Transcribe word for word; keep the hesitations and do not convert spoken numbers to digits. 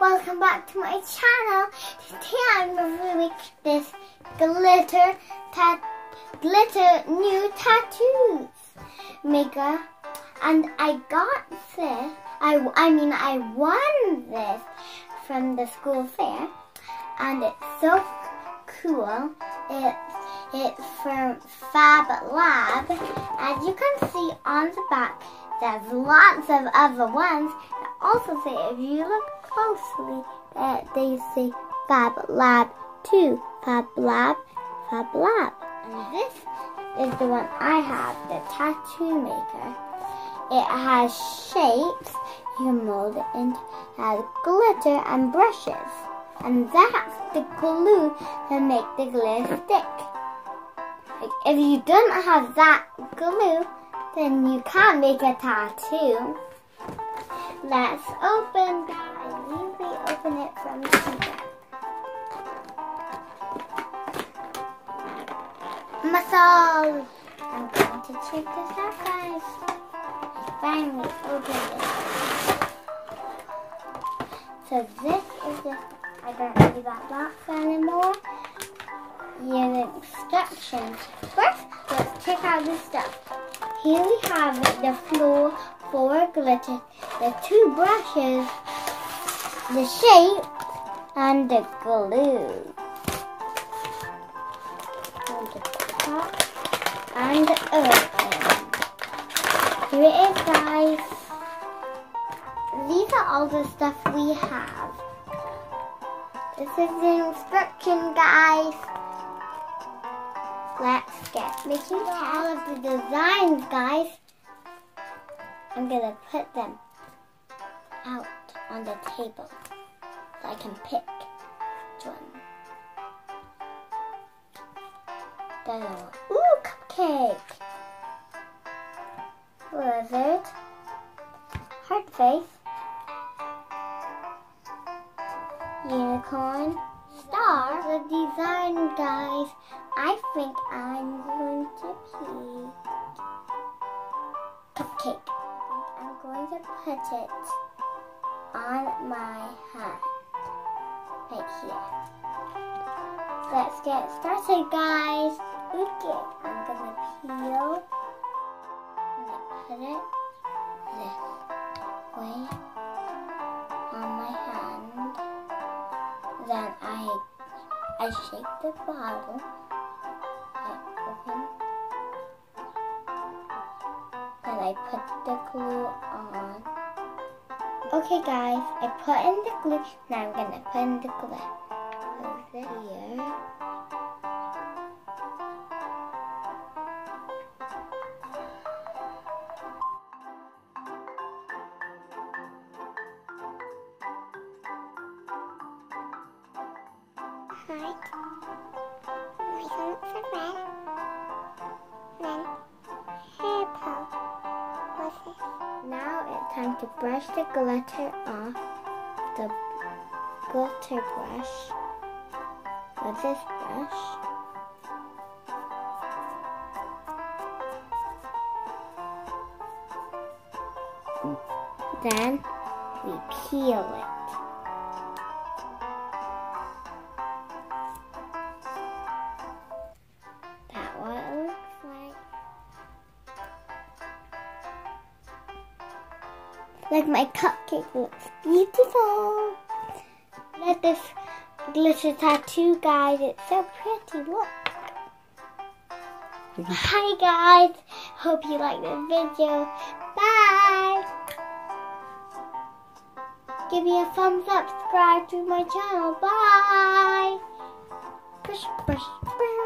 Welcome back to my channel. Today I'm reviewing this glitter tat glitter new tattoos maker, and I got this. I I mean I won this from the school fair, and it's so cool. It's it's from FabLab. As you can see on the back, there's lots of other ones. Also, say if you look closely, uh, they say FabLab too. FabLab, FabLab. And this is the one I have, the tattoo maker. It has shapes. You mold it into has glitter and brushes, and that's the glue to make the glitter stick. Like, if you don't have that glue, then you can't make a tattoo. Let's open. I usually open it from here. Muscle! I'm going to check this out, guys. I finally opened it. So this is the... I don't need that box anymore. Your instructions. First, let's check out the stuff. Here we have the floor for glitter, the two brushes, the shape, and the glue. And the top and the open. Here it is, guys. These are all the stuff we have. This is the instruction, guys. Let's get making all of the designs, guys. I'm gonna put them out on the table so I can pick each one. Ooh, cupcake! Lizard. Heart face. Unicorn. Star. The design, guys. I think I'm going to pick cupcake. I'm going to put it on my hand, right here. Let's get started, guys. Okay, I'm gonna peel. I'm gonna put it this way on my hand. Then I I shake the bottle. I open. I put the glue on. Okay, guys, I put in the glue. Now I'm gonna put in the glue over here. Heart. My hands are red. Then hair pulp. Now it's time to brush the glitter off the glitter brush with this brush. Mm. Then we peel it. That one looks like. Like my cupcake looks beautiful. Look this glitter tattoo, guys. It's so pretty. Look. Hi, guys. Hope you like the video. Bye. Give me a thumbs up. Subscribe to my channel. Bye. Brush, brush, brush.